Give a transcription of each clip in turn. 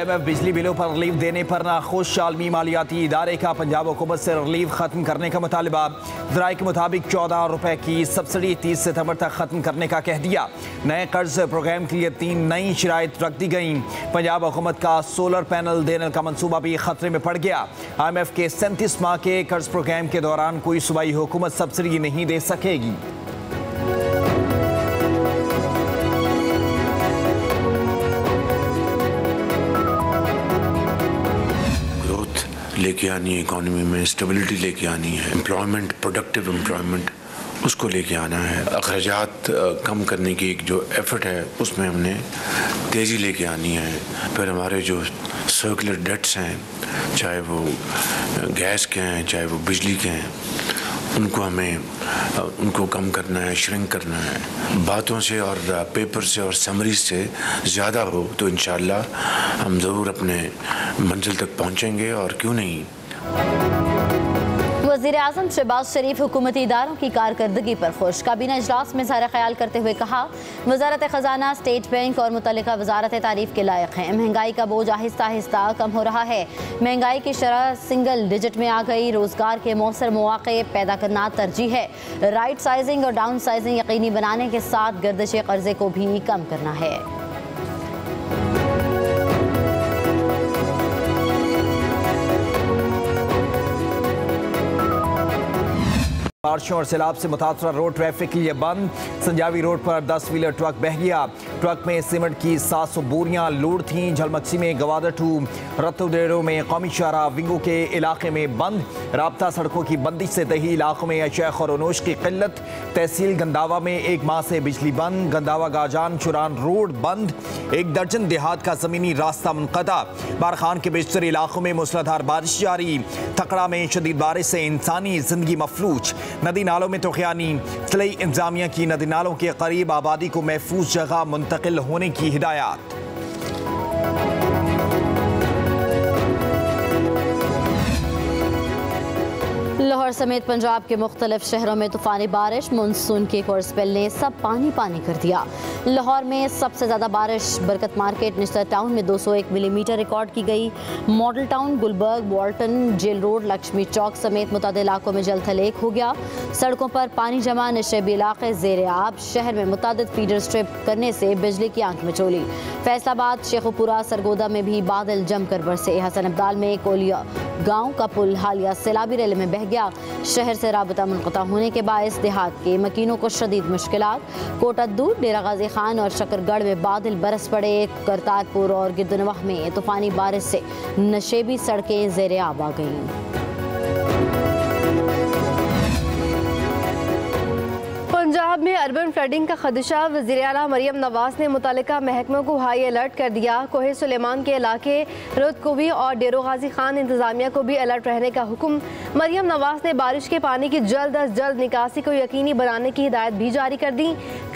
IMF बिजली बिलों पर रिलीफ देने पर नाखुश, आलमी मालियाती इदारे का पंजाब हुकूमत से रिलीफ ख़त्म करने का मुतालबा। ज़राए के मुताबिक 14 रुपये की सब्सिडी 30 सितम्बर तक ख़त्म करने का कह दिया। नए कर्ज प्रोग्राम के लिए 3 नई शराइत रख दी गईं। पंजाब हुकूमत का सोलर पैनल देने का मनसूबा भी ख़तरे में पड़ गया। IMF के 37 माह के कर्ज प्रोग्राम के दौरान कोई सूबाई हुकूमत सब्सिडी नहीं दे सकेगी। लेके आनी है इकोनॉमी में, स्टेबिलिटी लेके आनी है, एम्प्लॉयमेंट, प्रोडक्टिव एम्प्लॉयमेंट, उसको लेके आना है। अखराजात कम करने की एक जो एफर्ट है उसमें हमने तेज़ी लेके आनी है। फिर हमारे जो सर्कुलर डेट्स हैं, चाहे वो गैस के हैं चाहे वो बिजली के हैं, उनको कम करना है, श्रिंक करना है। बातों से और पेपर से और समरी से ज़्यादा हो तो इंशाल्लाह हम ज़रूर अपने मंजिल तक पहुँचेंगे, और क्यों नहीं। वज़ीर आज़म शहबाज शरीफ हुकूमती इदारों की कारकर्दगी पर खुश, काबीना इजलास में ज़ाहिर ख्याल करते हुए कहा वज़ारत ख़जाना, स्टेट बैंक और मुतल्लिका वज़ारत तारीफ़ के लायक हैं। महंगाई का बोझ आहिस्ता आहिस्ता कम हो रहा है, महंगाई की शरह सिंगल डिजिट में आ गई। रोज़गार के मौसर मौक़े पैदा करना तरजीह है, राइट साइजिंग और डाउन साइजिंग यकीनी बनाने के साथ गर्दिश कर्जे को भी कम करना है। बारिशों और सैलाब से मुतासर रोड ट्रैफिक के लिए बंद। संजावी रोड पर 10 व्हीलर ट्रक बह गया, ट्रक में सीमेंट की 700 बोरियां लोड थीं। झलमक्सी में गवादटू, रतोडेरो में कौमी शाहरा विंगो के इलाके में बंद। राबता सड़कों की बंदिश से दही इलाकों में अशेख और अनोश की किल्लत। तहसील गंदावा में 1 माह से बिजली बंद। गंदावा गाजान चुरान रोड बंद। 1 दर्जन देहात का ज़मीनी रास्ता मुनक़ता। बारखान के बेशतर इलाकों में मूसलाधार बारिश जारी। थकड़ा में शदीद बारिश से इंसानी जिंदगी मफलूज। नदी नालों में तोख्यानी, तलई इंतजामिया की नदी नालों के करीब आबादी को महफूज जगह मुंतकिल होने की हिदायत। लाहौर समेत पंजाब के मुख्तलिफ शहरों में तूफ़ानी बारिश, मानसून के कोर्सपेल ने सब पानी पानी कर दिया। लाहौर में सबसे ज़्यादा बारिश बरकत मार्केट निस्तर टाउन में 201 मिलीमीटर रिकॉर्ड की गई। Model town, Gulberg, Bolton, jail road, Lakshmi Chowk समेत मुताद इलाकों में जल थल एक हो गया। सड़कों पर पानी जमा, नशेबी इलाके जेर आब। शहर में मुताद फीडर स्ट्रिप करने से बिजली की आंख मिचोली। फैसलाबाद, शेखोपुरा, सरगोदा में भी बादल जमकर बरसे। हसन अब्दाल में कोलिया गाँव का पुल हालिया सैलाबी रेल में बह गया। शहर से राबता मुनक़ता होने के बायस देहात के मकीनों को शदीद मुश्किलात। कोटद्दू, डेरा गाजी खान और शकरगढ़ में बादल बरस पड़े। करतारपुर और गिरदनवाह में तूफ़ानी बारिश से नशेबी सड़कें जेर आब आ गईं। पंजाब में अर्बन फ्लडिंग का खदशा, वज़ीर आला मरियम नवाज़ ने मुतल्लिका महकमों को हाई अलर्ट कर दिया। कोहे सुलेमान के इलाके रुदकुवी और डेरो गाजी खान इंतजामिया को भी अलर्ट रहने का हुक्म। मरियम नवाज़ ने बारिश के पानी की जल्द अज जल्द निकासी को यकीनी बनाने की हिदायत भी जारी कर दी।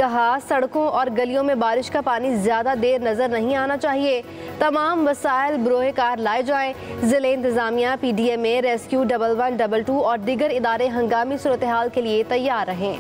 कहा सड़कों और गलियों में बारिश का पानी ज़्यादा देर नज़र नहीं आना चाहिए, तमाम वसाइल बरोह कार लाए जाएँ। ज़िले इंतजामिया, PDMA, रेस्क्यू 1112 और दीगर इदारे हंगामी सूरत हाल के लिए तैयार रहें।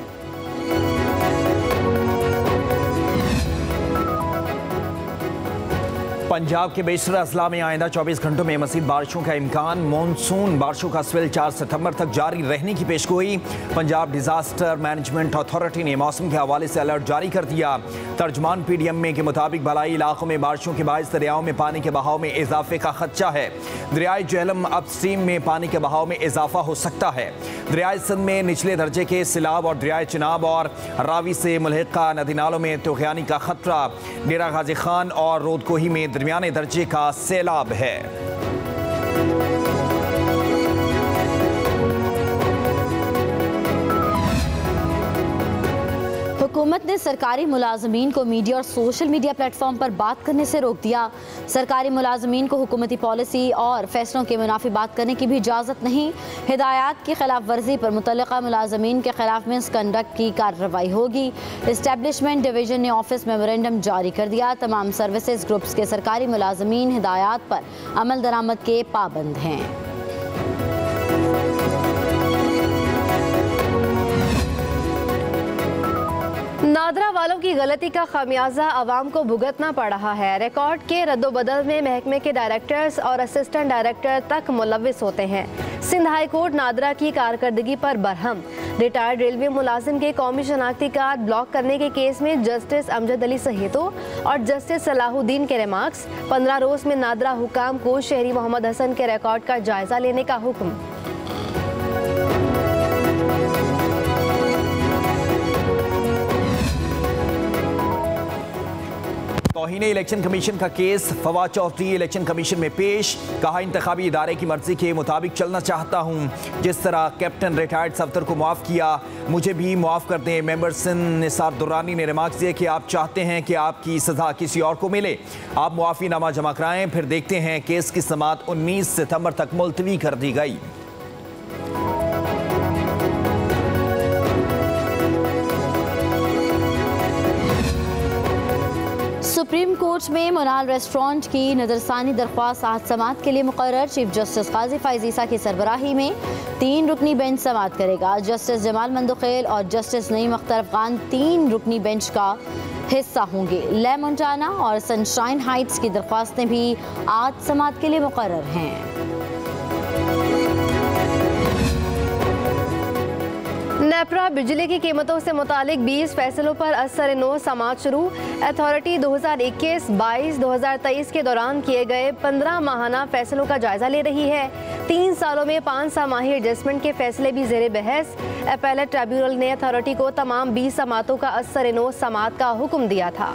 पंजाब के बेशतर अजला में आइंदा 24 घंटों में मज़ीद बारिशों का इम्कान। मानसून बारिशों का स्वेल 4 सितम्बर तक जारी रहने की पेशगोई। पंजाब डिजास्टर मैनेजमेंट अथॉरिटी ने मौसम के हवाले से अलर्ट जारी कर दिया। तर्जमान PDMA के मुताबिक भलाई इलाकों में बारिशों के बायस दरियाओं में पानी के बहाव में इजाफे का खदशा है। दरियाए जेहलम अपस्ट्रीम में पानी के बहाव में इजाफा हो सकता है। दरियाए सिंध में निचले दर्जे के सिलाब और दरियाए चिनाब और रावी से मुल्हिका नदी नालों में तोख्यानी का खतरा। डेरा गाजी खान और रोदकोही में दरमियाने दर्जे का सैलाब है। हुकूमत ने सरकारी मुलाजमीन को मीडिया और सोशल मीडिया प्लेटफॉर्म पर बात करने से रोक दिया। सरकारी मुलाजमीन को हुकूमती पॉलिसी और फैसलों के मुनाफी बात करने की भी इजाज़त नहीं। हिदायत की खिलाफ वर्जी पर मुतल्लिका मुलाजमीन के खिलाफ मिसकंडक्ट की कार्रवाई होगी। एस्टैब्लिशमेंट डिवीजन ने ऑफिस मेमोरेंडम जारी कर दिया। तमाम सर्विसेज ग्रुप्स के सरकारी मुलाजमीन हिदायत पर अमल दरामद के पाबंद हैं। नादरा वालों की गलती का खामियाजा आवाम को भुगतना पड़ रहा है। रिकॉर्ड के रद्दोबदल में महकमे के डायरेक्टर्स और असिस्टेंट डायरेक्टर तक मुलविस होते हैं। सिंध हाई कोर्ट नादरा की कारकर्दगी पर बरहम। रिटायर्ड रेलवे मुलाजिम के कौमी शनाख्ती कार्ड ब्लॉक करने के केस में जस्टिस अमजद अली सहेतो और जस्टिस सलाहुद्दीन के रिमार्क्स। 15 रोज़ में नादरा हुकाम को शहरी मोहम्मद हसन के रिकॉर्ड का जायजा लेने का हुक्म। तौहीन इलेक्शन कमीशन का case Fawad Chaudhry election commission में पेश। कहा, इंतखाबी इदारे की मर्जी के मुताबिक चलना चाहता हूं। जिस तरह कैप्टन रिटायर्ड सफदर को मुआफ़ किया, मुझे भी मुआफ़ कर दें। मेंबर सिंध निसार दुर्रानी ने रिमार्क दिए कि आप चाहते हैं कि आपकी सज़ा किसी और को मिले। आप मुआफ़ीनामा जमा कराएँ, फिर देखते हैं। केस की समात 19 सितम्बर तक मुलतवी कर दी गई। सुप्रीम कोर्ट में मोनाल रेस्टोरेंट की नज़रसानी दरख्वास्त आज समात के लिए मुकर्रर। चीफ जस्टिस काजी फैज़ ईसा की सरबराही में 3 रुकनी बेंच समात करेगा। जस्टिस जमाल मंदोखेल और जस्टिस नईम अख्तर अफगान 3 रुकनी बेंच का हिस्सा होंगे। ले मोंटाना और सनशाइन हाइट्स की दरख्वास्तें भी आज समात के लिए मुकर्रर हैं। नेपरा बिजली की कीमतों से मुतालिक 20 फैसलों पर असर-ए-नौ समात शुरू। अथॉरिटी 2021-22-2023 के दौरान किए गए 15 माहाना फैसलों का जायजा ले रही है। 3 सालों में 5 सामाही एडजस्टमेंट के फैसले भी जेर बहस। अपीलेट ट्रिब्यूनल ने अथॉरिटी को तमाम 20 समातों का असर-ए-नौ समात का हुक्म दिया था।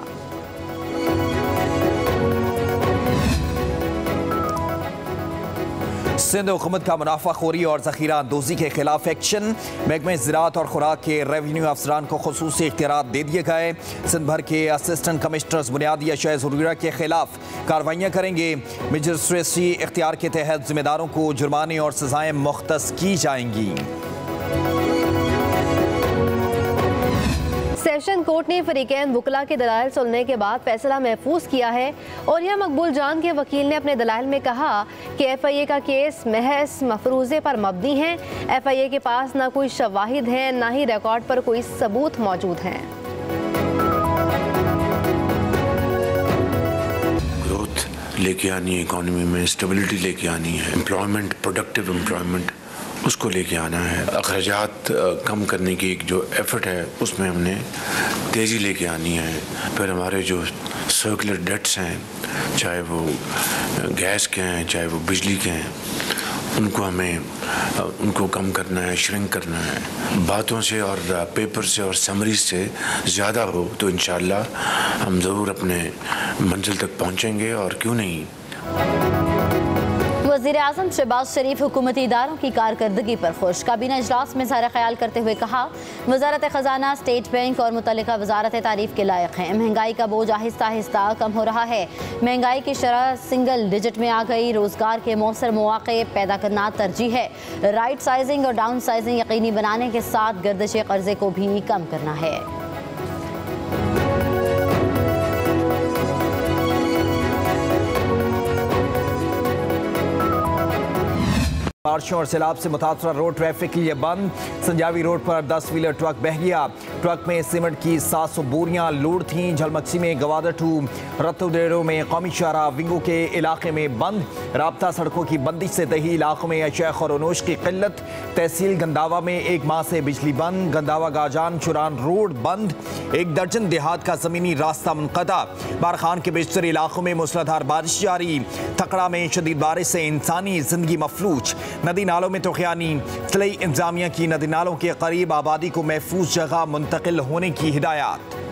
सिंध हुकूमत का मुनाफाखोरी और जखीरा अंदोजी के खिलाफ एक्शन। महकमे ज़राअत और खुराक के रेवन्यू अफसरान को खसूसी इख्तियारात दे दिए गए। सिंध भर के असिस्टेंट कमिश्नर्स बुनियादी अशिया ज़रूरिया के खिलाफ कार्रवाइयाँ करेंगे। मजिस्ट्रेसी इख्तियार के तहत जिम्मेदारों को जुर्माने और सजाएँ मुख्तस की जाएंगी। सेशन कोर्ट ने फरीकैन वुकला के दलाइल सुनने के बाद फैसला महफूज किया है। और यह मकबूल जान के वकील ने अपने दलाइल में कहा कि FIA का केस महज मफरूजे पर मबनी है। FIA के पास ना कोई शवाहिद हैं, ना ही रिकॉर्ड पर कोई सबूत मौजूद हैं। ग्रोथ लेके आनी है, इकोनॉमी में स्टेबिलिटी लेके आनी है, एम्प्लॉयमेंट, प्रोडक्टिव एम्प्लॉयमेंट, उसको लेके आना है। अखराजात कम करने की एक जो एफर्ट है उसमें हमने तेज़ी लेके आनी है। फिर हमारे जो सर्कुलर डेट्स हैं, चाहे वो गैस के हैं, चाहे वो बिजली के हैं, उनको कम करना है, श्रिंक करना है। बातों से और पेपर से और समरीज से ज़्यादा हो तो इंशाल्लाह हम ज़रूर अपने मंजिल तक पहुँचेंगे, और क्यों नहीं। वज़ीर-ए-आज़म शहबाज शरीफ हुकूमती इदारों की कारकर्दगी पर खुश। काबीना इजलास में इज़हार ख्याल करते हुए कहा, वज़ारत ख़जाना, स्टेट बैंक और मुतल्लिका वज़ारत तारीफ़ के लायक हैं। महंगाई का बोझ आहिस्ता आहिस्ता कम हो रहा है। महंगाई की शरह सिंगल डिजिट में आ गई। रोज़गार के मौसर मौक़े पैदा करना तरजीह है। राइट साइजिंग और डाउन साइजिंग यकीनी बनाने के साथ गर्दिश कर्जे को भी कम करना है। बारिशों और सैलाब से मुतासर रोड ट्रैफिक के लिए बंद। संजावी रोड पर 10 व्हीलर ट्रक बह गया। ट्रक में सीमेंट की 700 बोरियां लोड थीं। झलमक्सी में गवादर टू रतोडेरो में कौमी शाहरा विंगो के इलाके में बंद। राबता सड़कों की बंदिश से दही इलाकों में अशिया खरोनोश की किल्लत। तहसील गंदावा में 1 माह से बिजली बंद। गंदावा गाजान चुरान रोड बंद। 1 दर्जन देहात का ज़मीनी रास्ता मुनक़ता। बारखान के बेशतर इलाकों में मूसलाधार बारिश जारी। तकड़ा में शदीद बारिश से इंसानी जिंदगी मफलूज। नदी नालों में तोखयानी। तलई इंतजामिया की नदी नालों के करीब आबादी को महफूज जगह मुंतकिल होने की हिदायत।